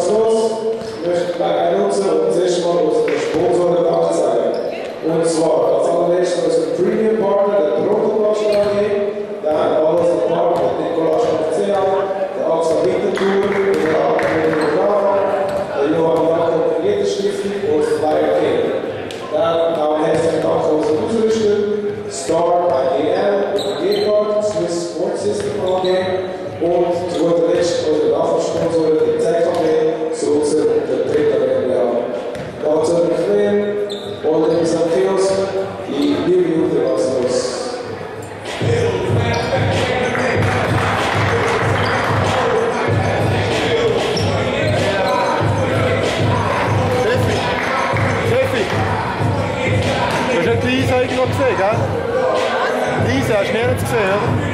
Franzos, möchten bei einem unserer unserer Sponsoren dabei sein. Und zwar als allererster ist der Premium Partner, der Protokost AG, dann alles der Partner, der Nikolaus Marcea, der Axel Winterthur, der Albert Graf, der Johann Jakob Rieder Stiftung und Flyer King. Dann auch herzlichen Dank an unsere Ausrüster, Star AGL, Geekart, Swiss Sport System AG. Und zu guter Letzt unsere Nachwuchssponsoren, die ZKB, zu unserem Vertreter im Jahr. Dazu empfehlen und in diesem Kiosk die Liebe und Erwachsenes. Steffi, du hast ja die Lisa irgendwo gesehen, gell? Lisa, hast du nirgends gesehen, oder?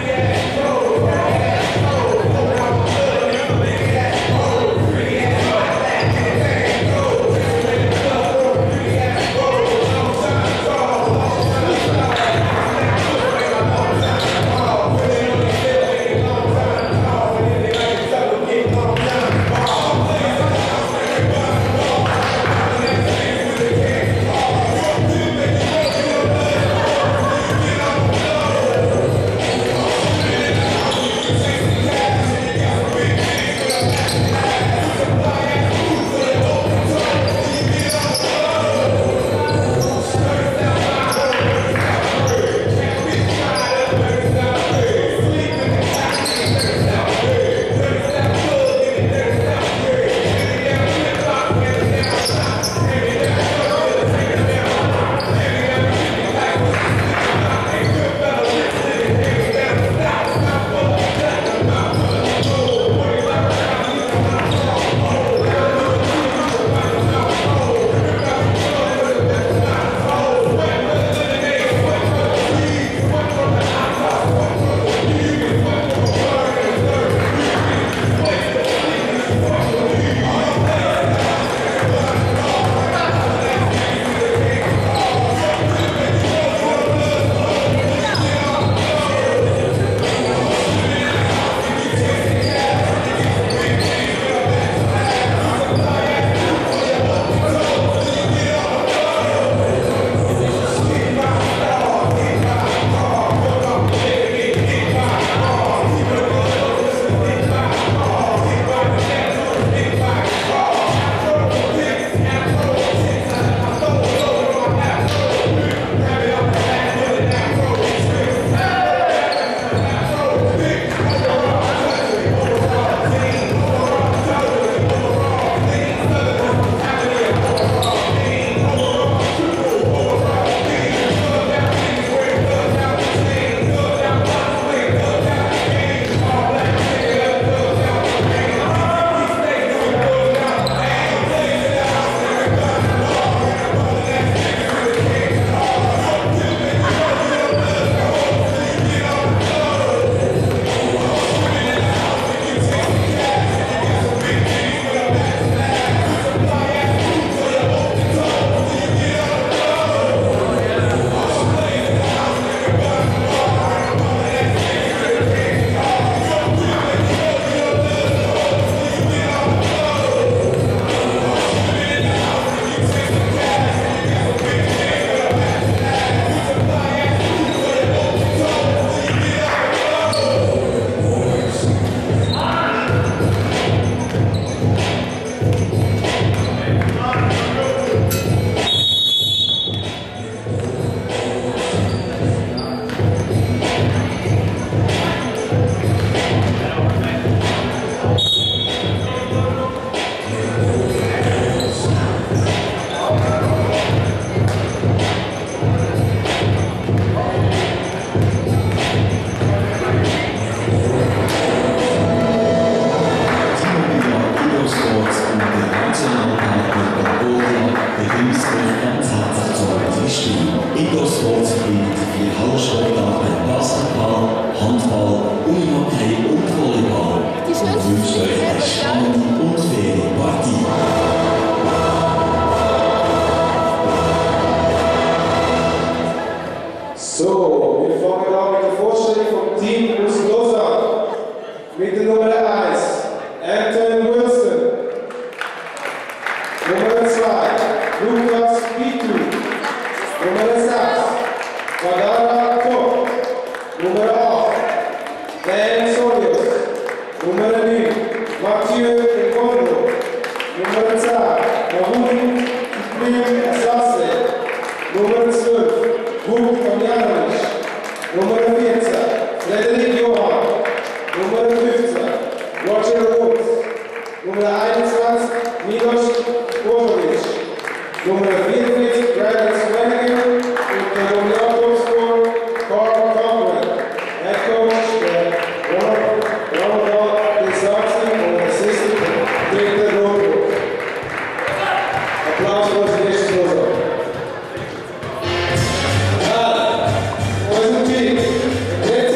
Номер 2, Лукас Питу. Номер 6, Вагара Кот. Номер 8, Дэн Сойос. Номер 9, Матио Рикондо. Номер 10, Мавуни Иприм Асасе. Номер 12, Вук Камьянович. Номер 15, Фредерик Йохан. Номер 15, Roger Woods. Nummer 21, Milos Kovic. Nummer 24, Brandon Swanigan. Und der Nominierungsscore, Carl Conwell. Head Coach, der Ronald Desarzi und Assistant, Dieter Rothrock. Applaus für das nächste Schlusswort. Number 4, Cristiano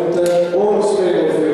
pergunta 11 para Ilofredo.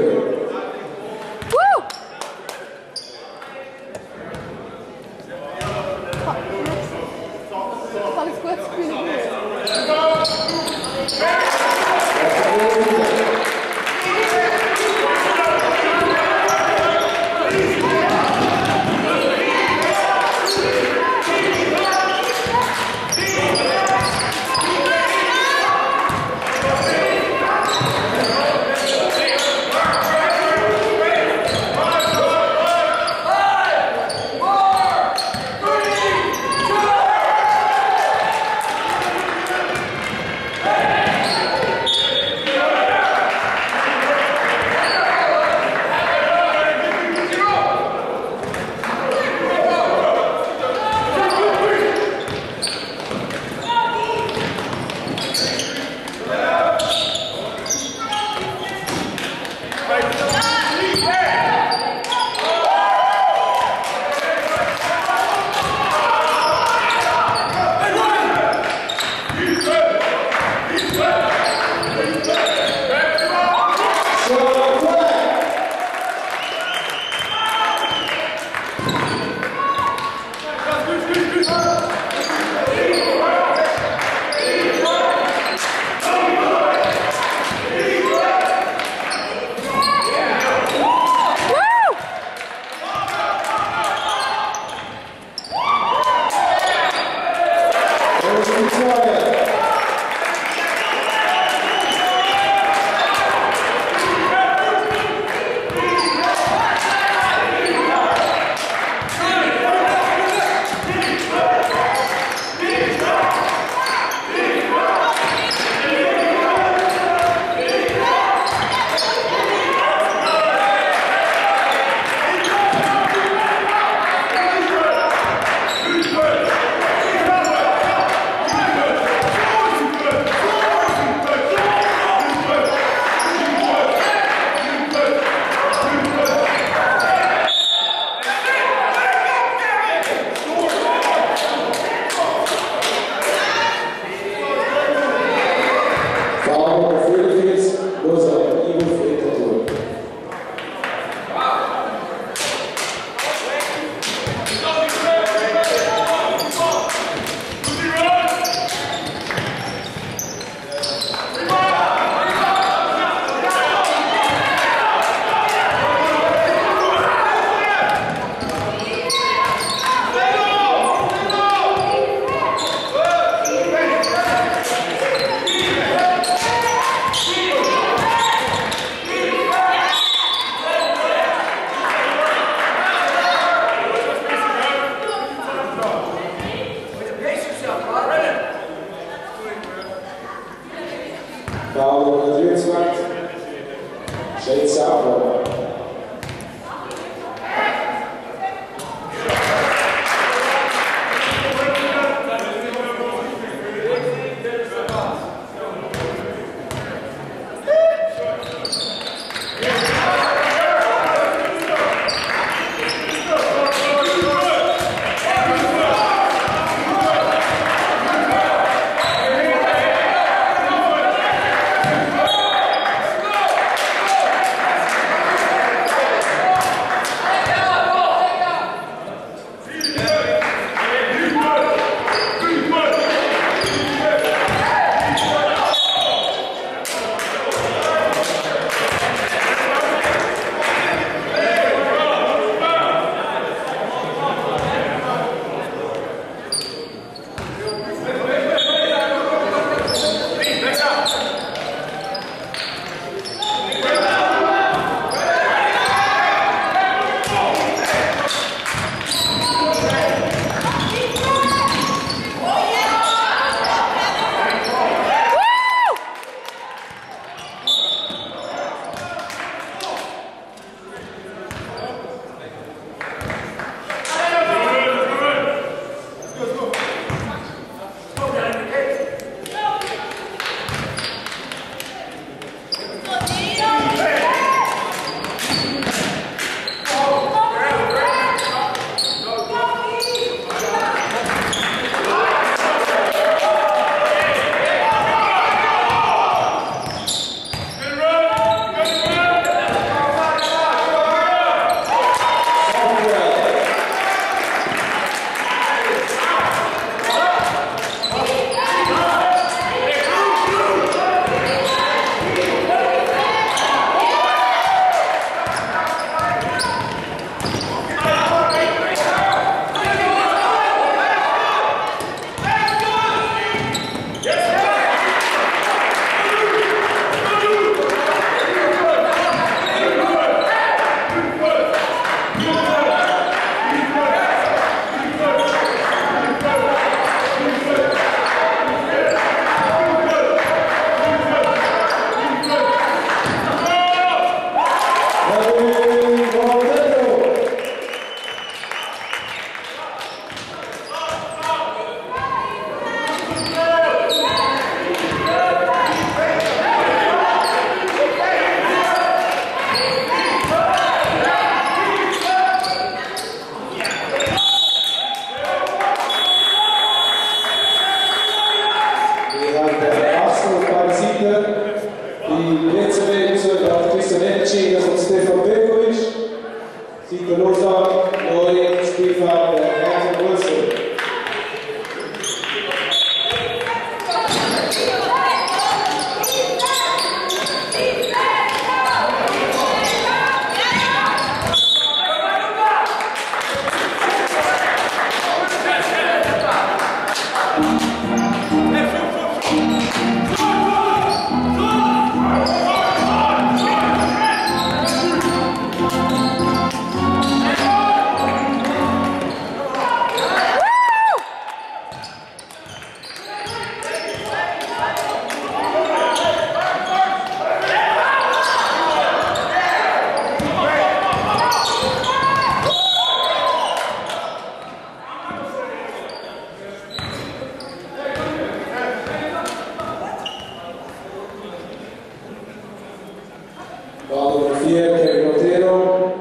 Vado Mattia, Piero Montero,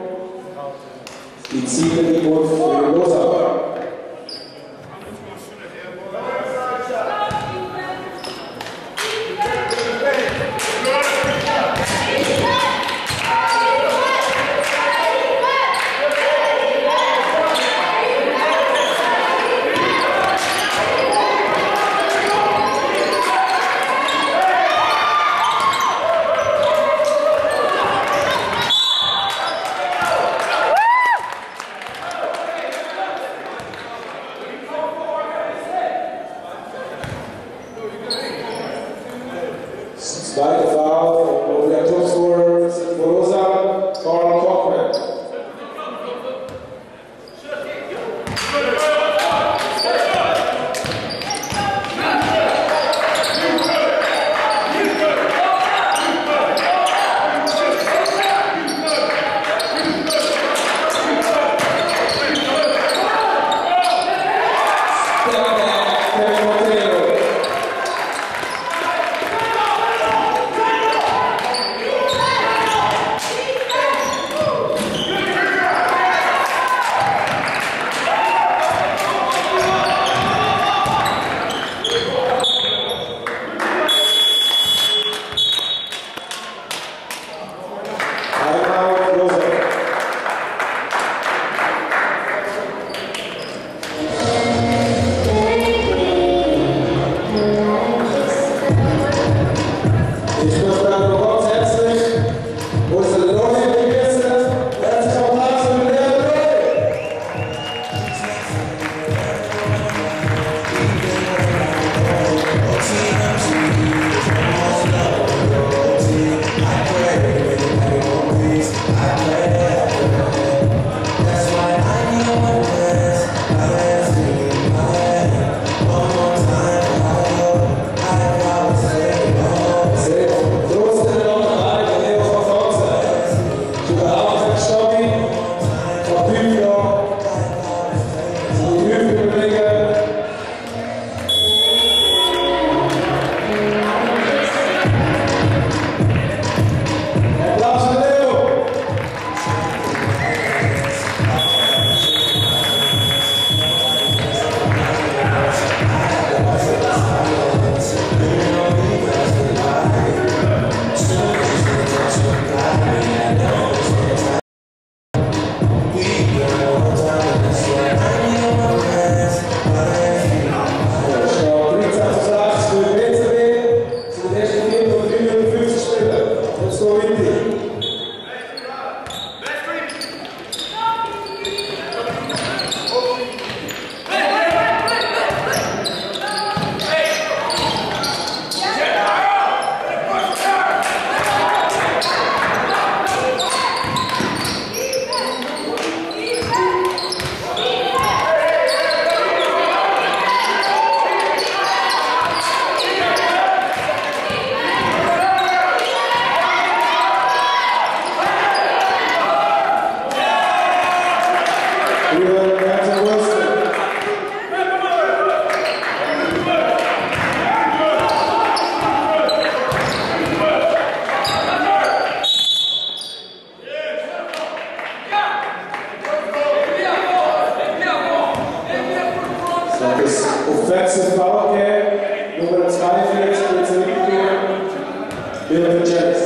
Pizzini di Wolf, Rosa. Slight foul from the top scorer, Borosa, Carl Cochran. Offensive foul game, Nummer 42, Bill Jackson.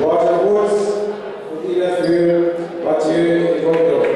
Roger Woods, Udilafir, Batier e Gondor.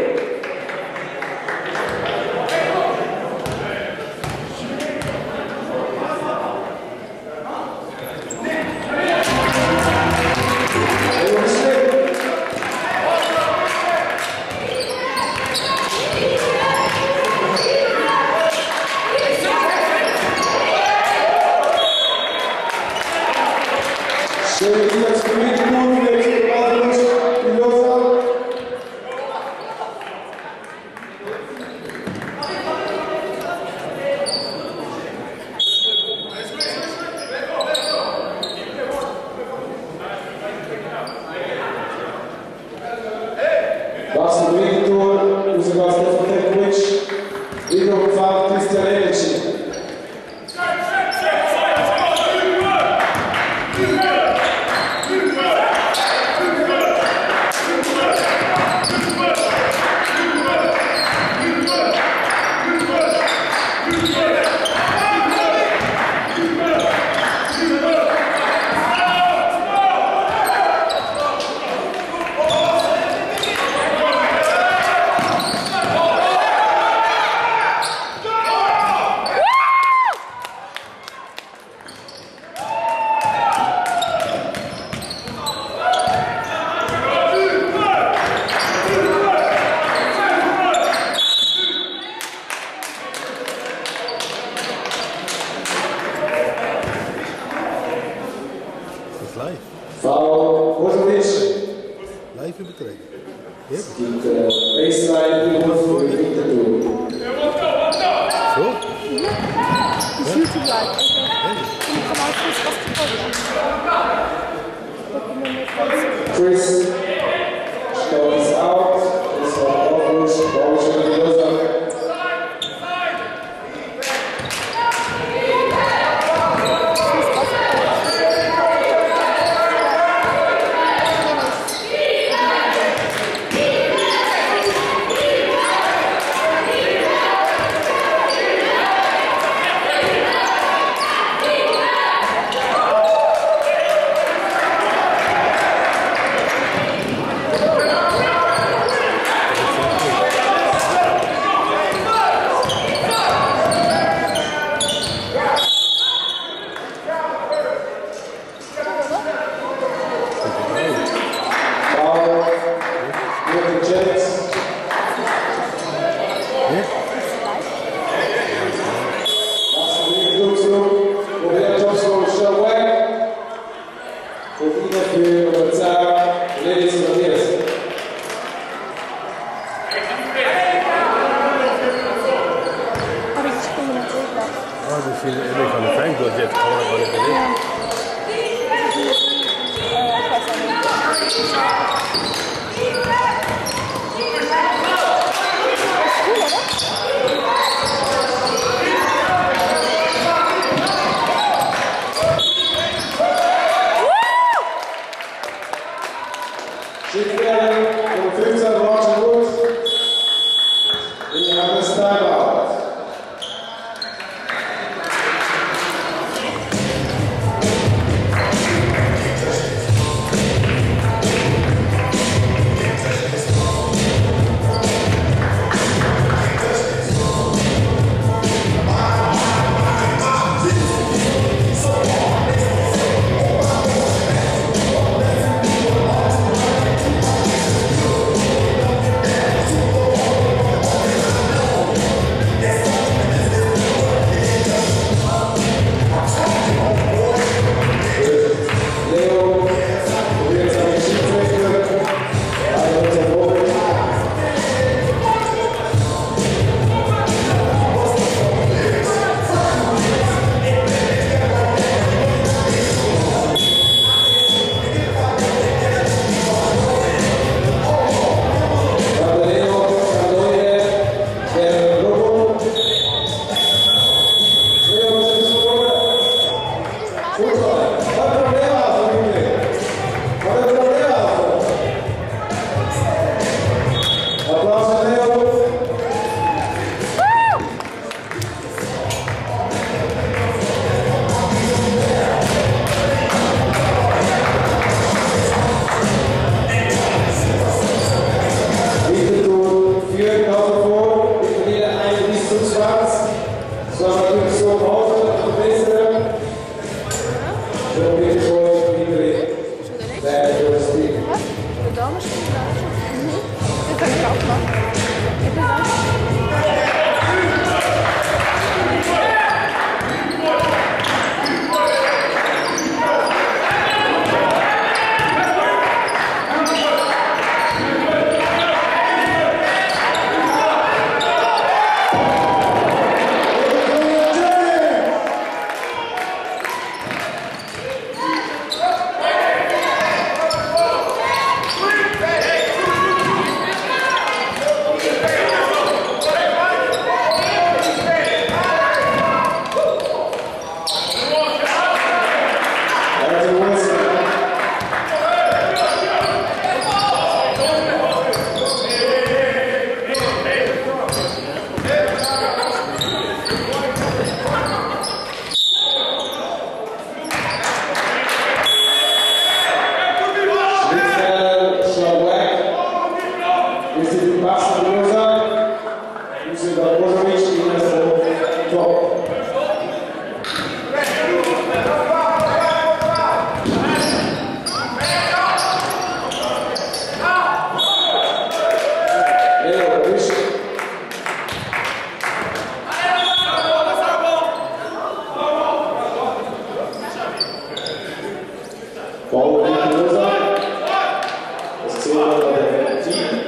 Paulo Ventosa, terceira da defensiva.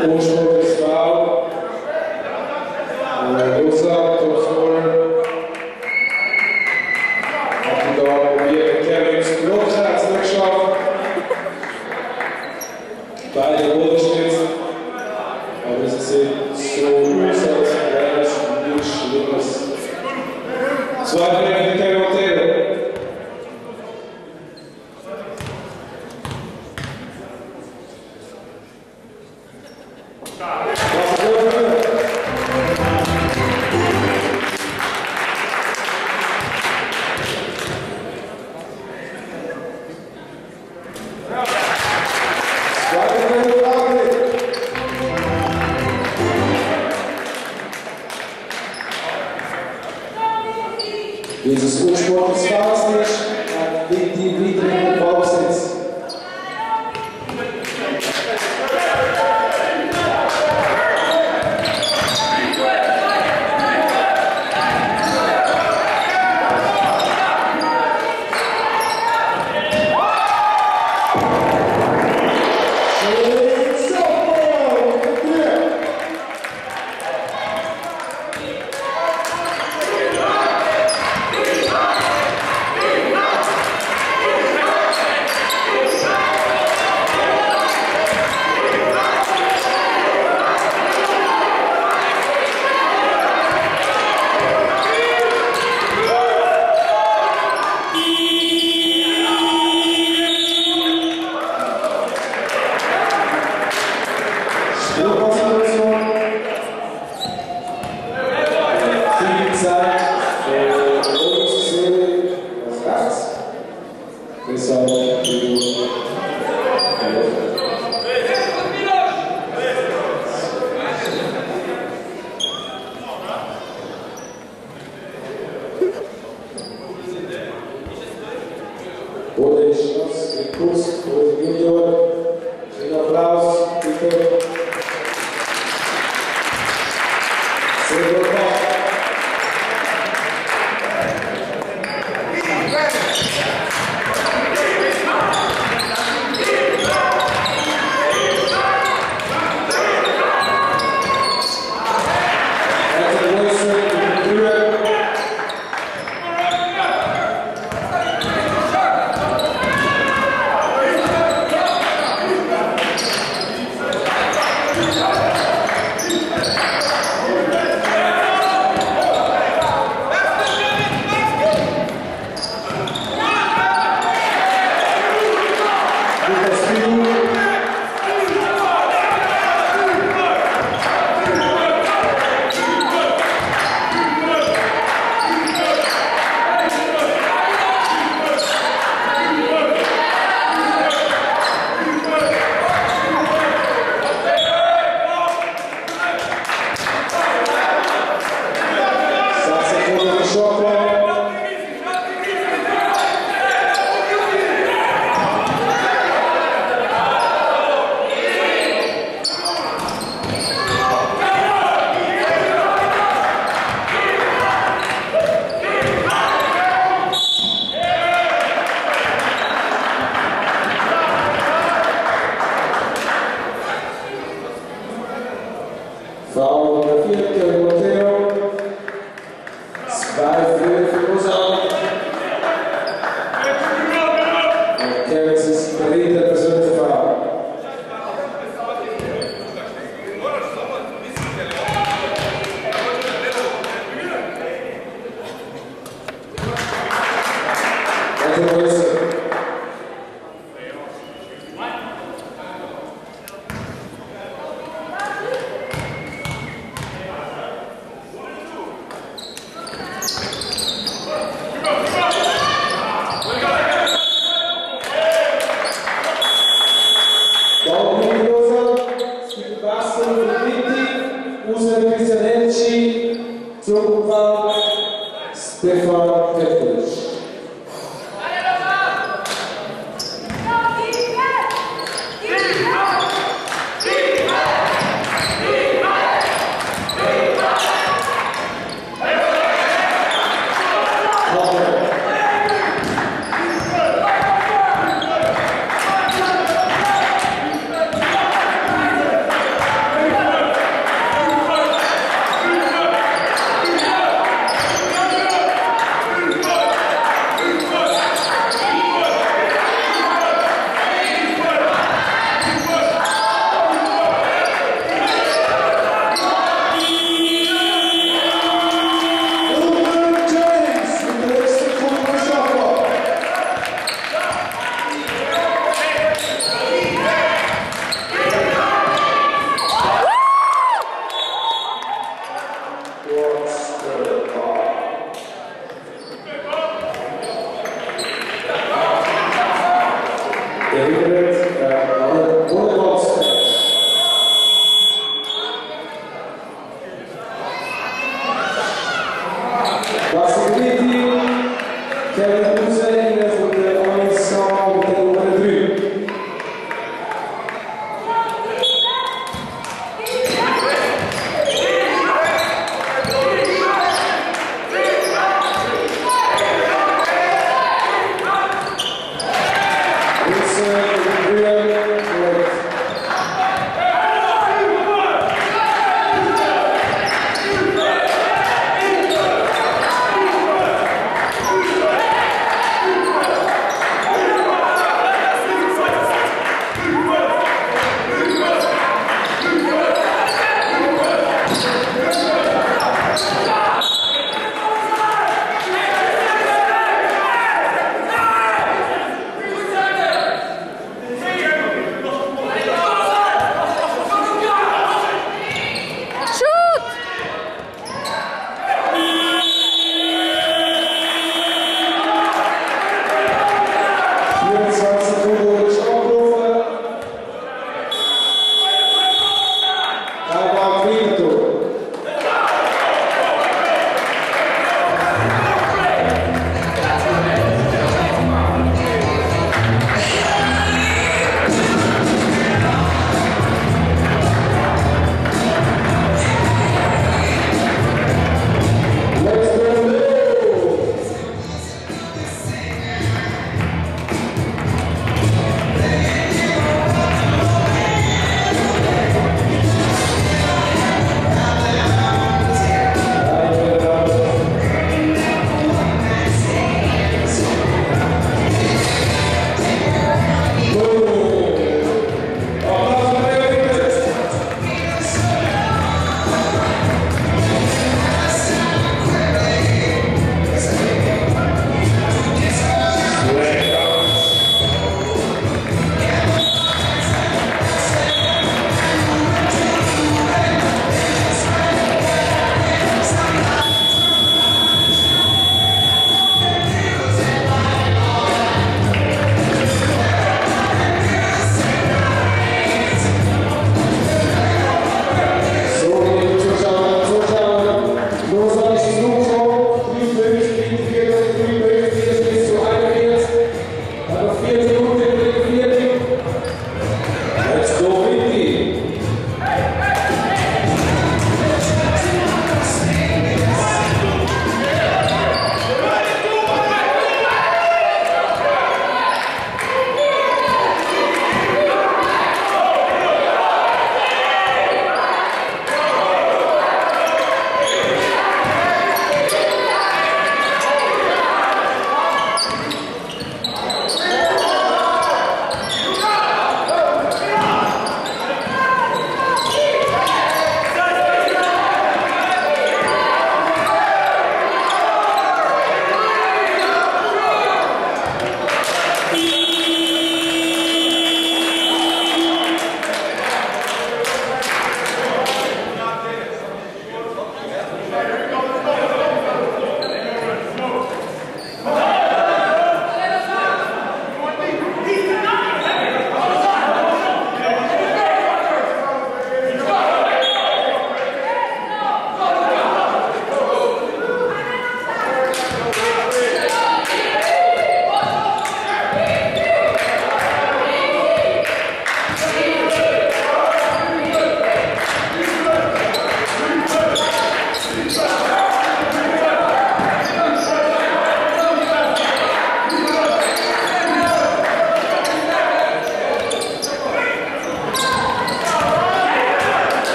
Dieses Ursport ist fahrtlich, liegt die widrigen Bausitz.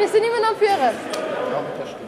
Wir sind immer noch Führer. Ja, das stimmt.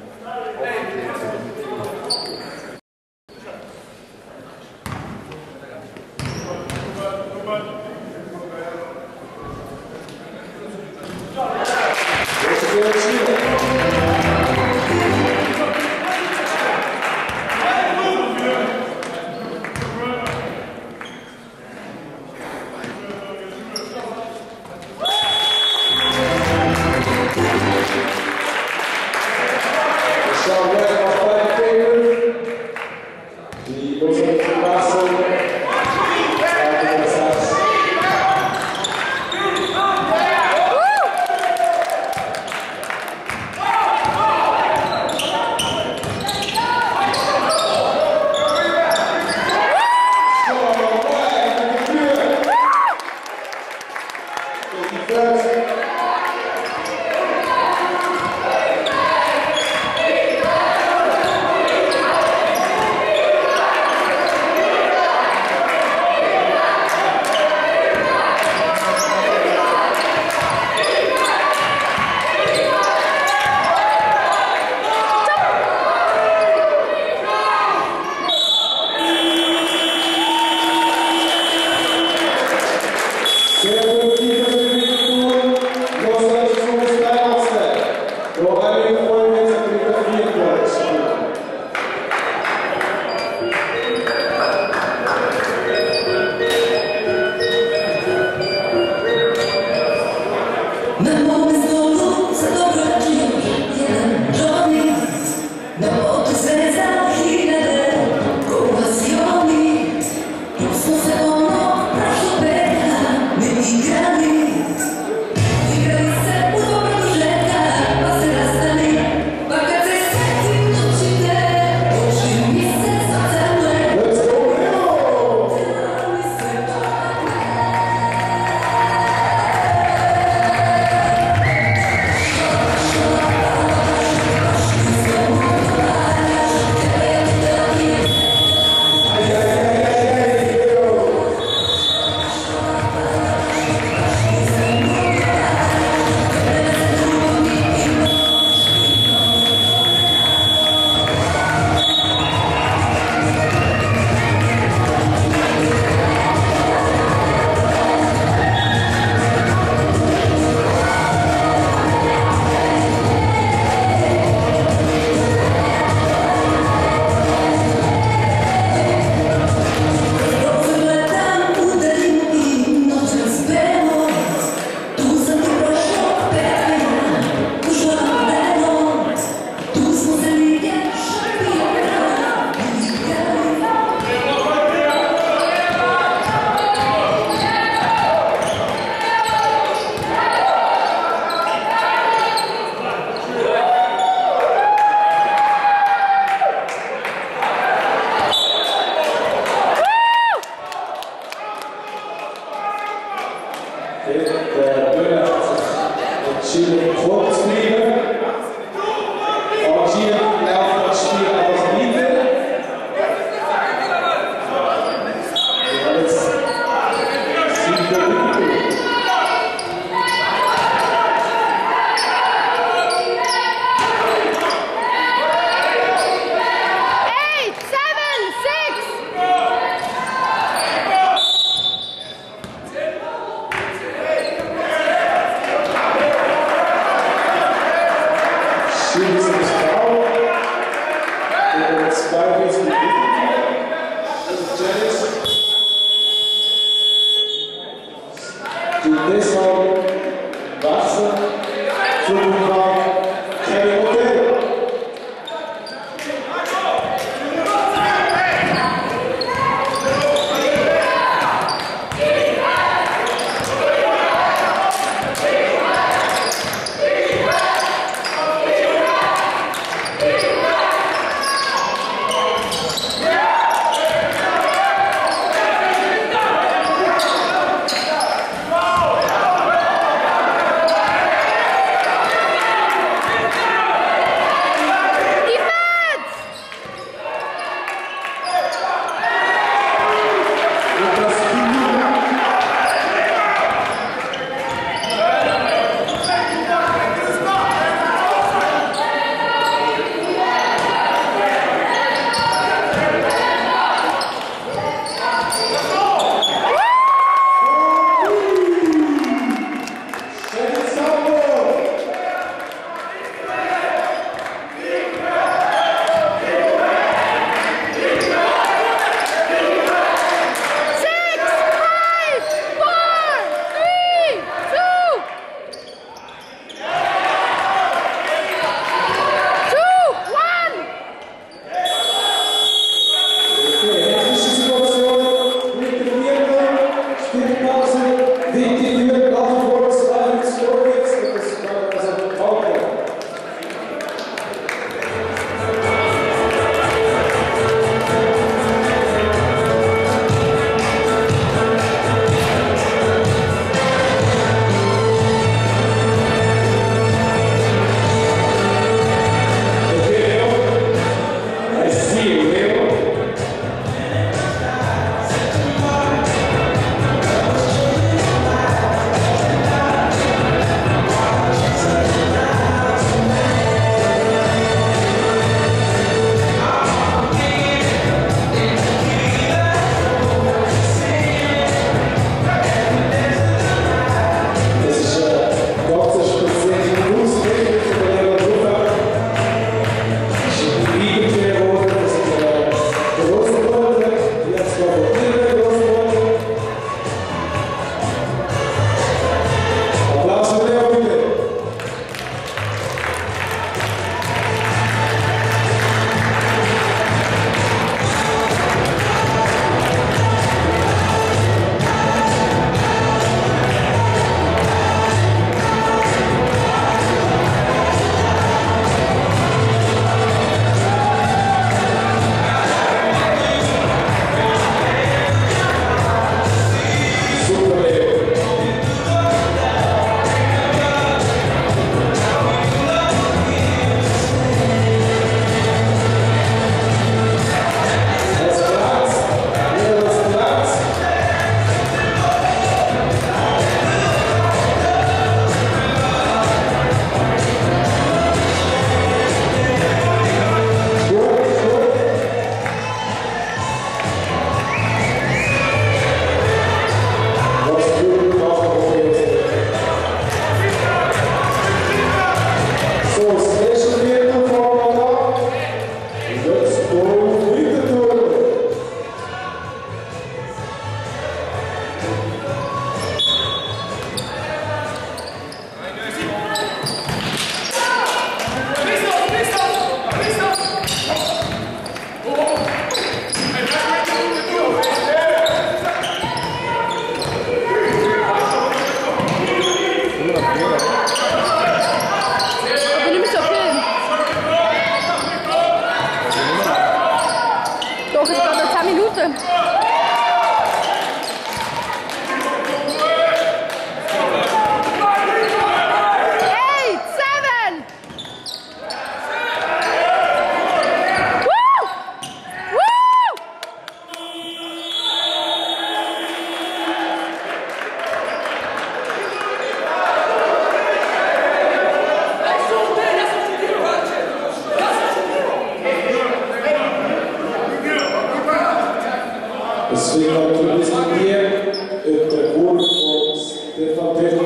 Swing out to this year, the goal was the foundation.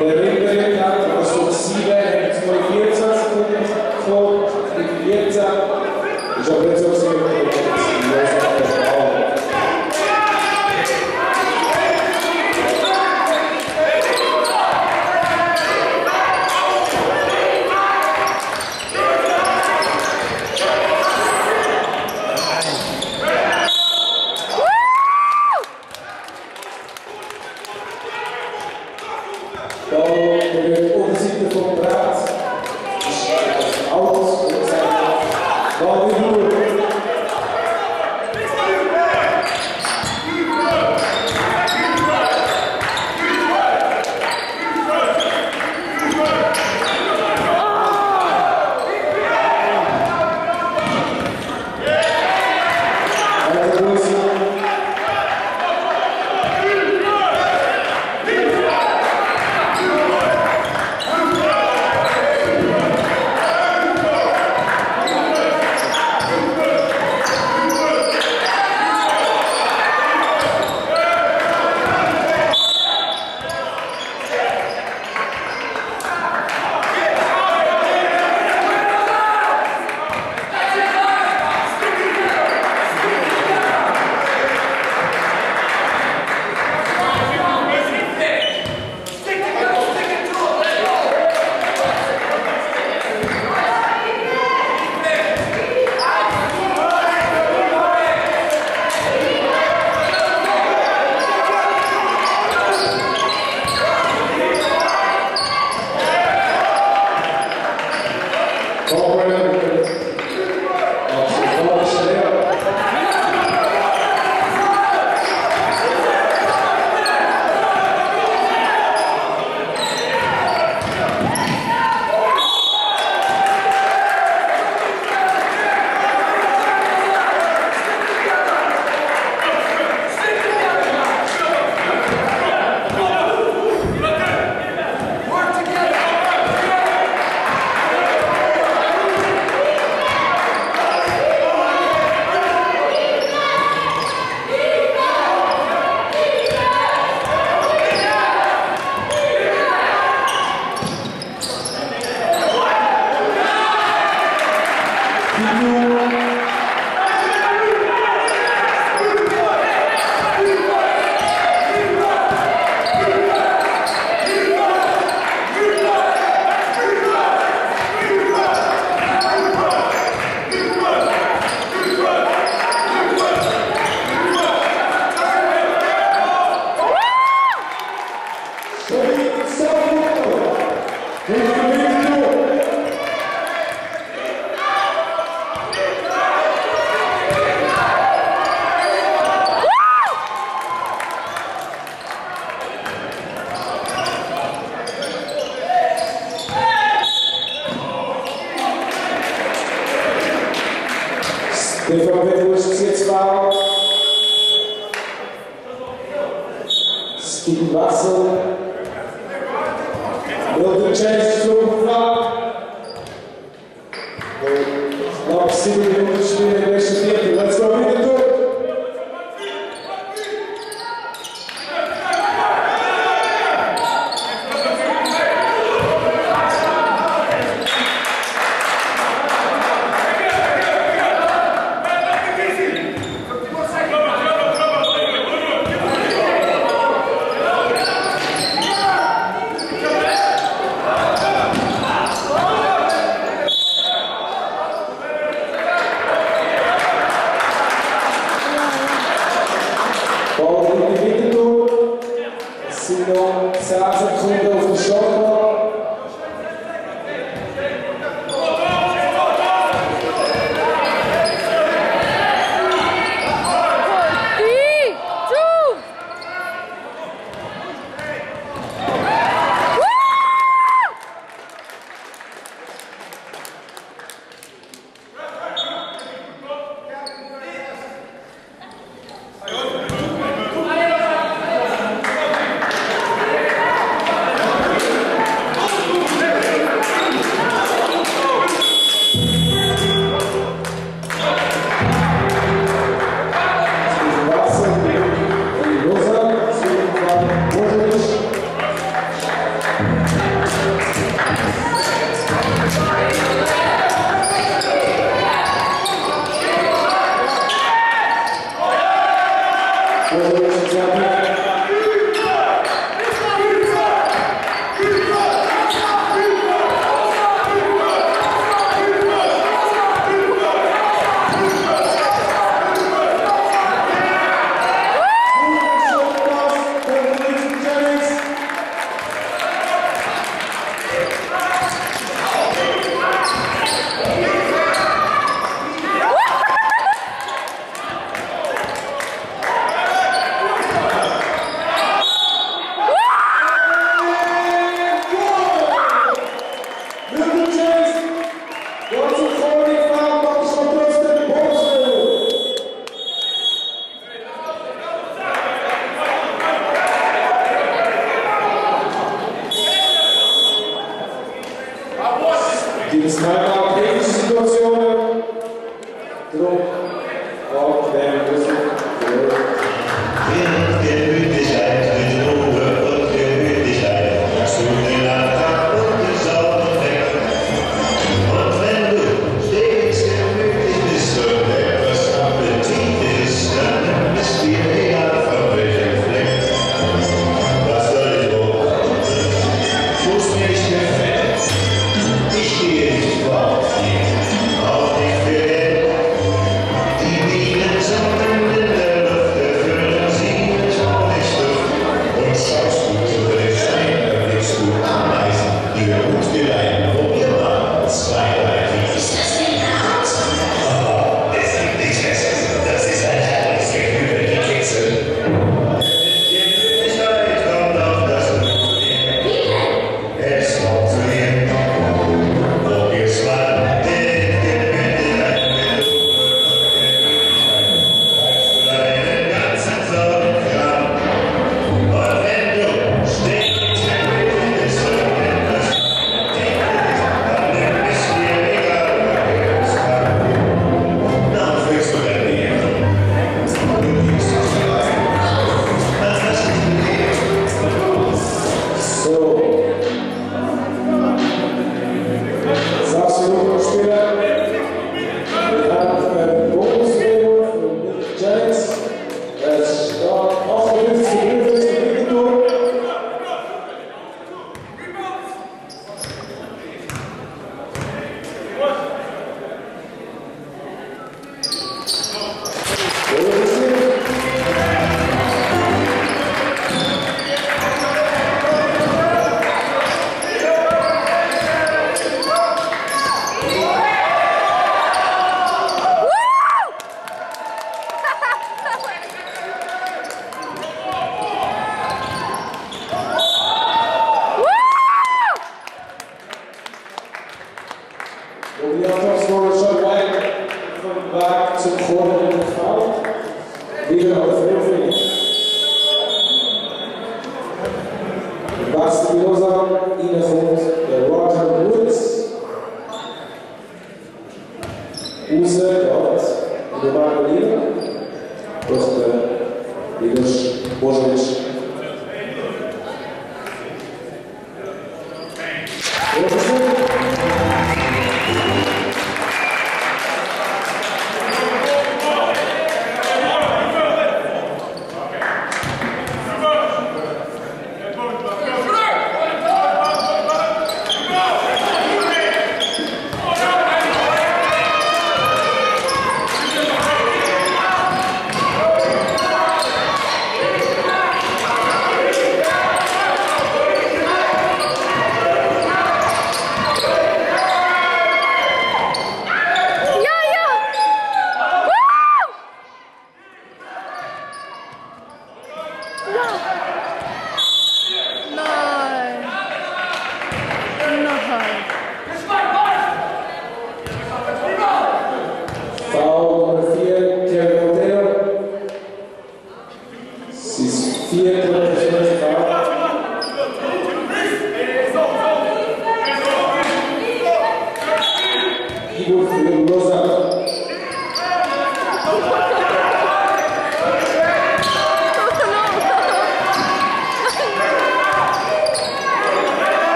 The ring that was succeeded and it's for Vietas, for Vieta, já pensou se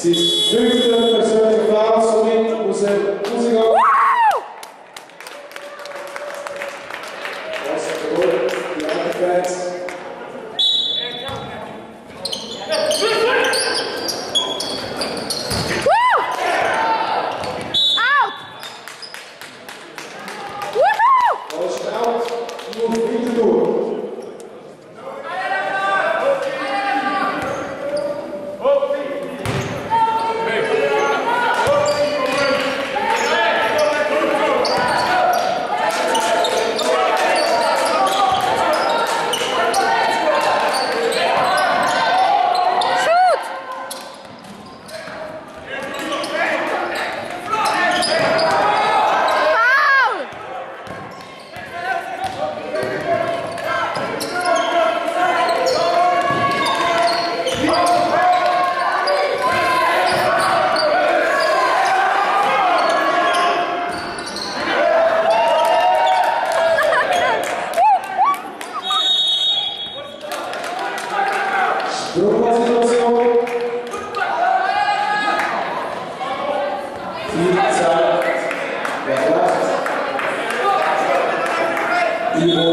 Fünfte persönliche Frau, somit unser Musiker Thank you.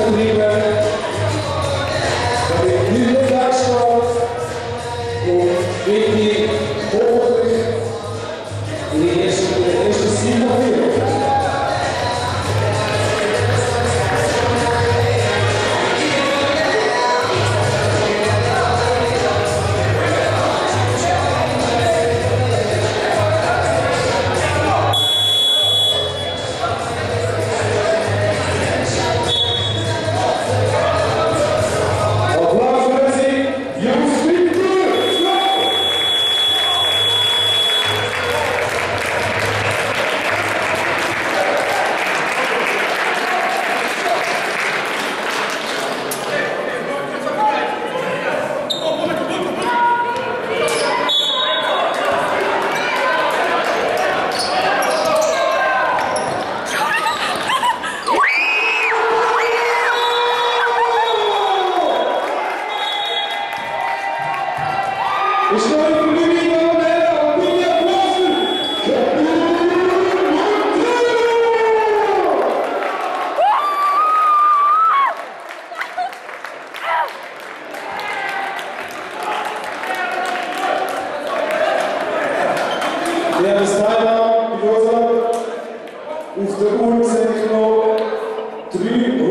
Uff der Uhr sind noch 3.